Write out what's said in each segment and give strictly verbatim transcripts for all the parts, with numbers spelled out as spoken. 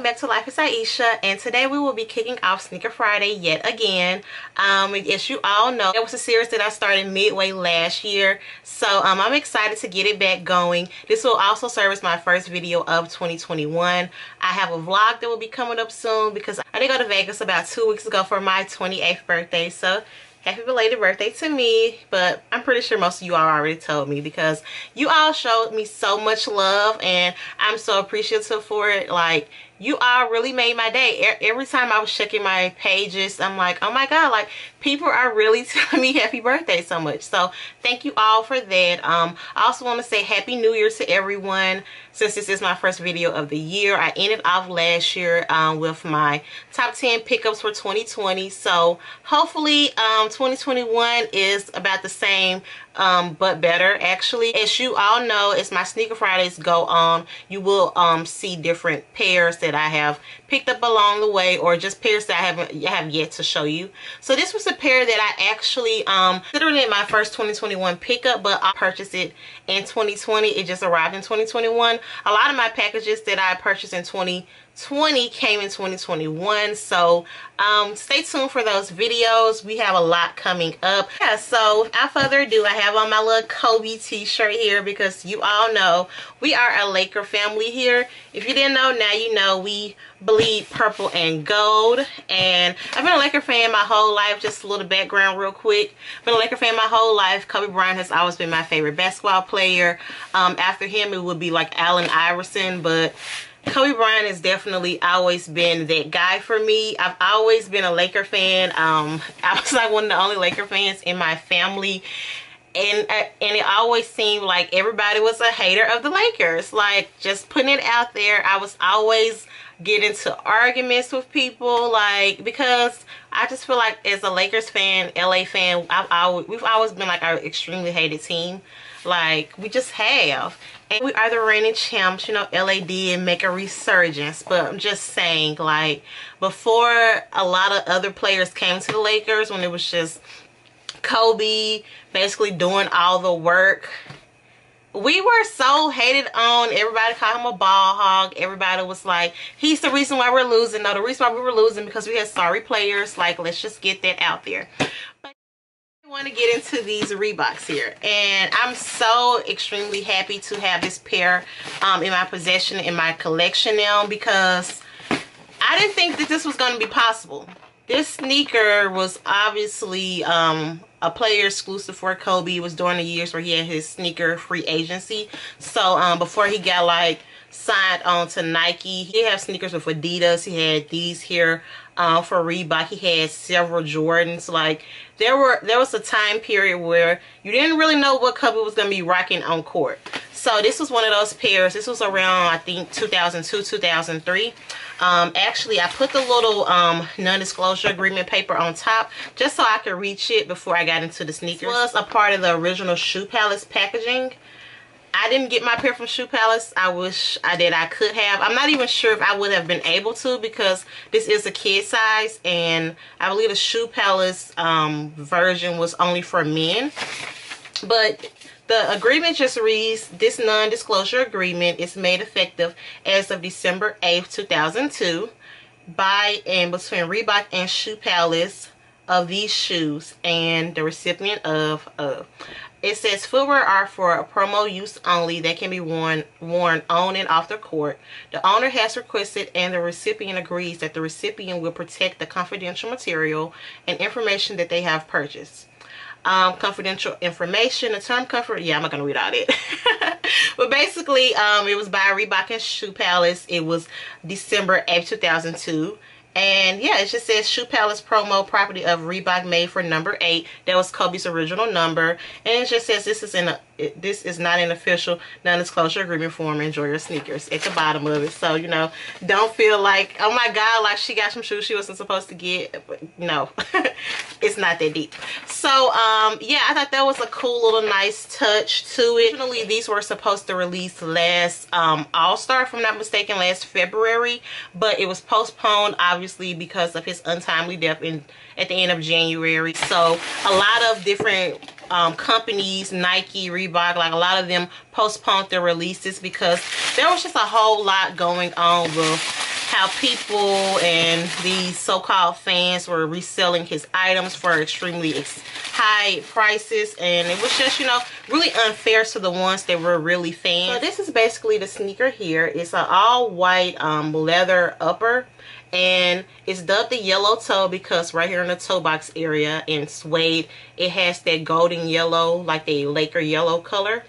welcome back to Life is Aisha, and today we will be kicking off Sneaker Friday yet again. Um, as you all know, it was a series that I started midway last year, so um, I'm excited to get it back going. This will also serve as my first video of twenty twenty-one. I have a vlog that will be coming up soon because I did go to Vegas about two weeks ago for my twenty-eighth birthday, so happy belated birthday to me, but I'm pretty sure most of you all already told me because you all showed me so much love and I'm so appreciative for it. Like, you all really made my day. Every time I was checking my pages, I'm like, oh my God, like, people are really telling me happy birthday so much. So thank you all for that. Um, I also want to say happy new year to everyone. Since this is my first video of the year, I ended off last year um, with my top ten pickups for twenty twenty. So hopefully um, twenty twenty-one is about the same, um, but better actually. As you all know, as my Sneaker Fridays go on, you will um, see different pairs that I have picked up along the way, or just pairs that I haven't have yet to show you. So this was a pair that I actually um, considered it my first twenty twenty-one pickup, but I purchased it in twenty twenty. It just arrived in twenty twenty-one. A lot of my packages that I purchased in twenty twenty came in twenty twenty-one, so um stay tuned for those videos. We have a lot coming up. Yeah, so without further ado, I have on my little Kobe t-shirt here because you all know we are a Laker family here. If you didn't know, now you know. We bleed purple and gold, and I've been a Laker fan my whole life. Just a little background real quick. I've been a Laker fan my whole life. Kobe Bryant has always been my favorite basketball player. Um, after him, it would be like Allen Iverson, but Kobe Bryant has definitely always been that guy for me. I've always been a Laker fan. Um, I was like one of the only Laker fans in my family. And uh, and it always seemed like everybody was a hater of the Lakers. Like, just putting it out there, I was always get into arguments with people, like, because I just feel like as a Lakers fan, L A fan, I've always, we've always been like our extremely hated team. Like, we just have. And we are the reigning champs. You know, L A did make a resurgence, but I'm just saying, like, before a lot of other players came to the Lakers, when it was just Kobe basically doing all the work, we were so hated on. Everybody called him a ball hog. Everybody was like, he's the reason why we're losing. No, the reason why we were losing because we had sorry players. Like, let's just get that out there. But I want to get into these Reeboks here. And I'm so extremely happy to have this pair um, in my possession, in my collection now, because I didn't think that this was going to be possible. This sneaker was obviously um, a player exclusive for Kobe. It was during the years where he had his sneaker free agency. So um, before he got like signed on to Nike, he had sneakers with Adidas. He had these here uh, for Reebok. He had several Jordans. Like, there were there was a time period where you didn't really know what Kobe was gonna be rocking on court. So this was one of those pairs. This was around, I think, two thousand two, two thousand three. Um, actually, I put the little um, non-disclosure agreement paper on top just so I could reach it before I got into the sneakers. It was a part of the original Shoe Palace packaging. I didn't get my pair from Shoe Palace. I wish I did. I could have. I'm not even sure if I would have been able to because this is a kid size, and I believe the Shoe Palace um, version was only for men. But the agreement just reads, this non-disclosure agreement is made effective as of December eighth, two thousand two by and between Reebok and Shoe Palace of these shoes and the recipient of. Uh, it says footwear are for a promo use only. They can be worn worn on and off the court. The owner has requested and the recipient agrees that the recipient will protect the confidential material and information that they have purchased. Um, confidential information, the term comfort, yeah, I'm not gonna read all that. But basically, um, it was by Reebok and Shoe Palace. It was December eighth, two thousand two. And yeah, it just says Shoe Palace promo, property of Reebok, made for number eight. That was Kobe's original number. And it just says this is in a, this is not an official non-disclosure agreement form. Enjoy your sneakers at the bottom of it. So, you know, don't feel like, oh my God, like she got some shoes she wasn't supposed to get. No, it's not that deep. So um, yeah, I thought that was a cool little nice touch to it. Originally, these were supposed to release last um, All-Star, if I'm not mistaken, last February, but it was postponed, obviously. Obviously, because of his untimely death in at the end of January. So a lot of different um, companies, Nike, Reebok, like a lot of them postponed their releases because there was just a whole lot going on with how people and these so-called fans were reselling his items for extremely ex high prices, and it was just, you know, really unfair to the ones that were really fans. So this is basically the sneaker here. It's an all-white um, leather upper, and it's dubbed the yellow toe because right here in the toe box area in suede, it has that golden yellow, like the Laker yellow color.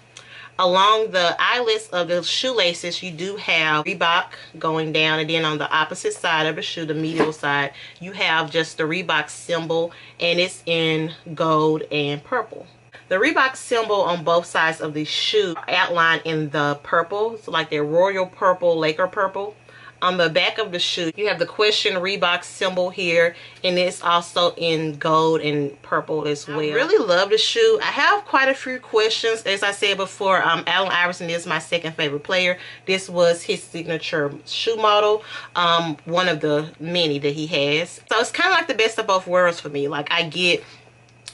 Along the eyelets of the shoelaces, you do have Reebok going down, and then on the opposite side of the shoe, the medial side, you have just the Reebok symbol, and it's in gold and purple. The Reebok symbol on both sides of the shoe are outlined in the purple, so like their royal purple, Laker purple. On the back of the shoe, you have the Question Reebok symbol here, and it's also in gold and purple as well. I really love the shoe. I have quite a few questions. As I said before, um, Allen Iverson is my second favorite player. This was his signature shoe model, um, one of the many that he has. So it's kind of like the best of both worlds for me. Like, I get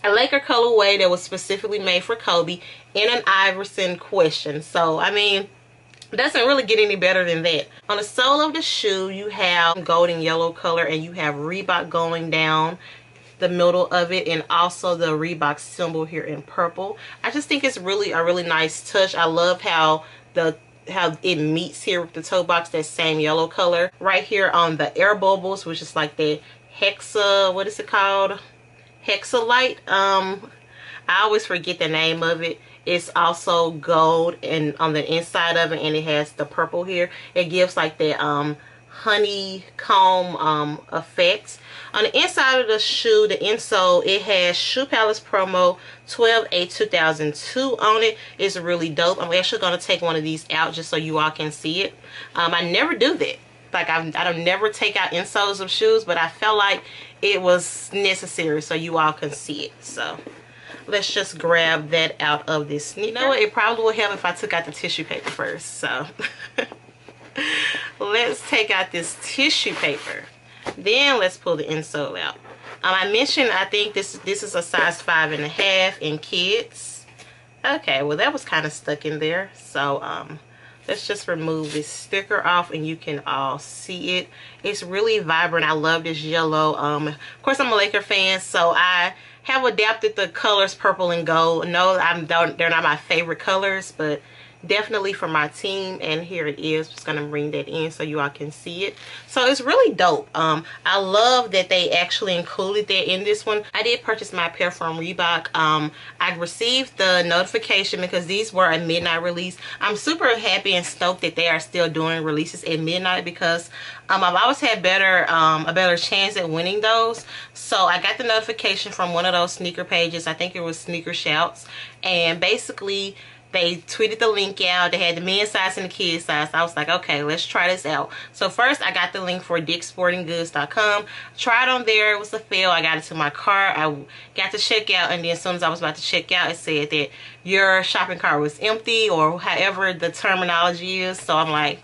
a Laker colorway that was specifically made for Kobe and an Iverson Question. So, I mean, doesn't really get any better than that. On the sole of the shoe, you have gold and yellow color, and you have Reebok going down the middle of it, and also the Reebok symbol here in purple. I just think it's really a really nice touch. I love how the how it meets here with the toe box, that same yellow color. Right here on the air bubbles, which is like the hexa, what is it called? Hexalite. Um, I always forget the name of it. It's also gold, and on the inside of it, and it has the purple here. It gives like that um, honeycomb um, effect. On the inside of the shoe, the insole, it has Shoe Palace promo twelve A two thousand two on it. It's really dope. I'm actually going to take one of these out just so you all can see it. Um, I never do that. Like, I, I don't never take out insoles of shoes, but I felt like it was necessary so you all can see it. So let's just grab that out of this sneaker. You know what? It probably would help if I took out the tissue paper first. So let's take out this tissue paper. Then let's pull the insole out. Um, I mentioned I think this this is a size five and a half in kids. Okay, well that was kind of stuck in there. So um, let's just remove this sticker off, and you can all see it. It's really vibrant. I love this yellow. Um, of course, I'm a Laker fan, so I have adapted the colors purple and gold. No, I'm don't, they're not my favorite colors, but definitely for my team, and here it is. Just gonna bring that in so you all can see it. So it's really dope. um I love that they actually included that in this one. I did purchase my pair from Reebok. um I received the notification because these were a midnight release. I'm super happy and stoked that they are still doing releases at midnight, because um I've always had better um a better chance at winning those. So I got the notification from one of those sneaker pages. I think it was Sneaker Shouts, and basically they tweeted the link out. They had the men's size and the kids size. I was like, okay, let's try this out. So first I got the link for Dick Sporting Goods dot com. Tried on there. It was a fail. I got it to my car. I got to check out, and then as soon as I was about to check out, it said that your shopping cart was empty, or however the terminology is. So I'm like,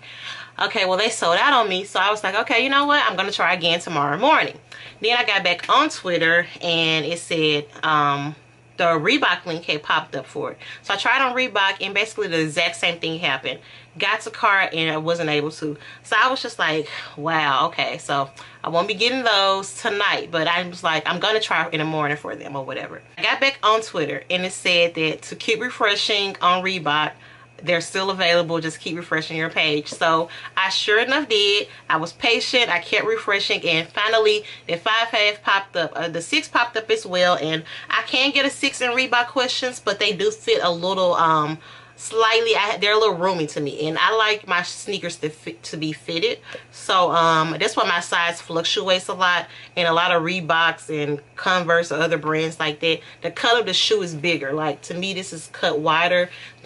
okay, well they sold out on me. So I was like, okay, you know what? I'm going to try again tomorrow morning. Then I got back on Twitter, and it said, um... the Reebok link had popped up for it. So I tried on Reebok, and basically the exact same thing happened. Got to cart, and I wasn't able to. So I was just like, wow, okay. So I won't be getting those tonight, but I was like, I'm going to try in the morning for them or whatever. I got back on Twitter, and it said that to keep refreshing on Reebok, they're still available. Just keep refreshing your page. So I sure enough did. I was patient. I kept refreshing, and finally the five half popped up. Uh, the six popped up as well, and I can get a six in Reebok Questions, but they do fit a little um slightly. I, they're a little roomy to me, and I like my sneakers to fit, to be fitted. So um that's why my size fluctuates a lot, and a lot of Reeboks and Converse or other brands like that, the color of the shoe is bigger. Like, to me, this is cut wider,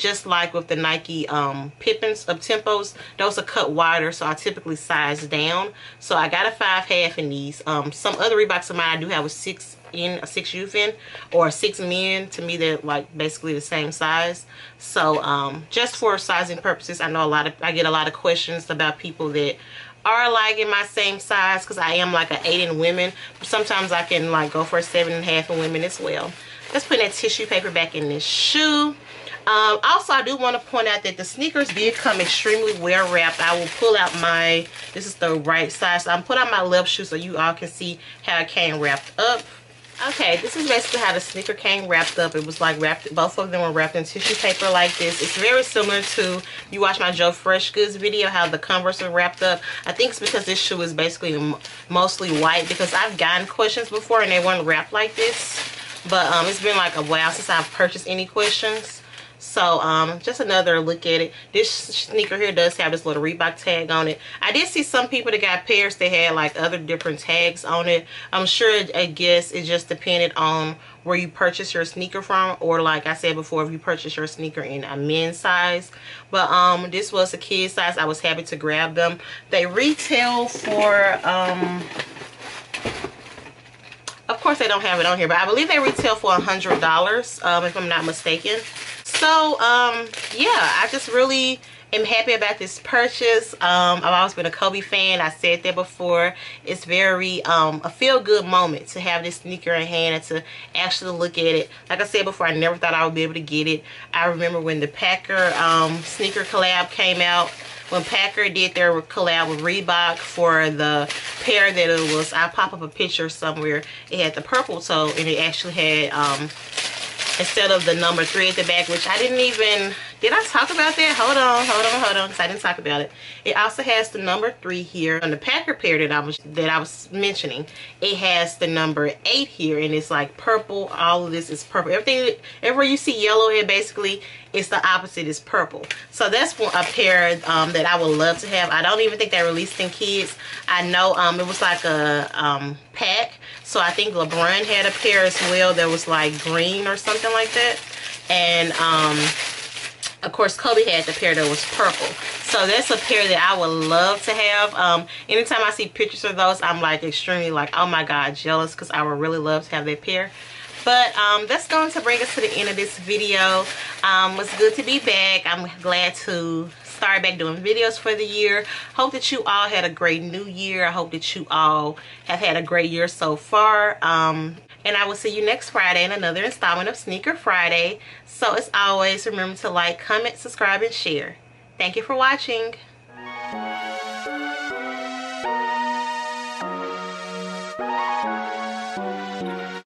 just like with the Nike um Pippins up tempos. Those are cut wider, so I typically size down. So I got a five half in these. Um some other Reeboks of mine, I do have a six in, a six youth in, or a six men. To me, they're like basically the same size. So um just for sizing purposes, I know a lot of I get a lot of questions about people that are like in my same size, because I am like an eight in women. Sometimes I can like go for a seven and a half in women as well. Let's put that tissue paper back in this shoe. Um, also, I do want to point out that the sneakers did come extremely well wrapped. I will pull out my, this is the right side, so I'm putting out my left shoe so you all can see how it came wrapped up. Okay, this is basically how the sneaker came wrapped up. It was like wrapped, both of them were wrapped in tissue paper like this. It's very similar to, you watch my Joe Fresh Goods video, how the Converse are wrapped up. I think it's because this shoe is basically mostly white, because I've gotten questions before and they weren't wrapped like this. But um, it's been like a while since I've purchased any questions. So um, just another look at it. This sneaker here does have this little Reebok tag on it. I did see some people that got pairs that had like other different tags on it. I'm sure, I guess it just depended on where you purchase your sneaker from, or like I said before, if you purchase your sneaker in a men's size. But um, this was a kid's size. I was happy to grab them. They retail for um, of course they don't have it on here, but I believe they retail for a hundred dollars, um, if I'm not mistaken. So, um, yeah, I just really am happy about this purchase. Um, I've always been a Kobe fan. I said that before. It's very um, a feel-good moment to have this sneaker in hand and to actually look at it. Like I said before, I never thought I would be able to get it. I remember when the Packer um, sneaker collab came out, when Packer did their collab with Reebok for the pair that it was. I'll pop up a picture somewhere. It had the purple toe, and it actually had... Um, instead of the number three at the back, which I didn't even, did I talk about that? Hold on, hold on, hold on, because I didn't talk about it. It also has the number three here. On the Packer pair that I was that I was mentioning, it has the number eight here, and it's like purple. All of this is purple. Everything, everywhere you see yellow, it basically, it's the opposite, is purple. So that's one, a pair um, that I would love to have. I don't even think they released in kids. I know um, it was like a um, pack. So I think LeBron had a pair as well that was like green or something like that. And um, of course Kobe had the pair that was purple. So that's a pair that I would love to have. Um, anytime I see pictures of those, I'm like extremely like, oh my God, jealous, because I would really love to have that pair. But um, that's going to bring us to the end of this video. Um, it's good to be back. I'm glad to start back doing videos for the year. Hope that you all had a great new year. I hope that you all have had a great year so far. Um, and I will see you next Friday in another installment of Sneaker Friday. So as always, remember to like, comment, subscribe, and share. Thank you for watching.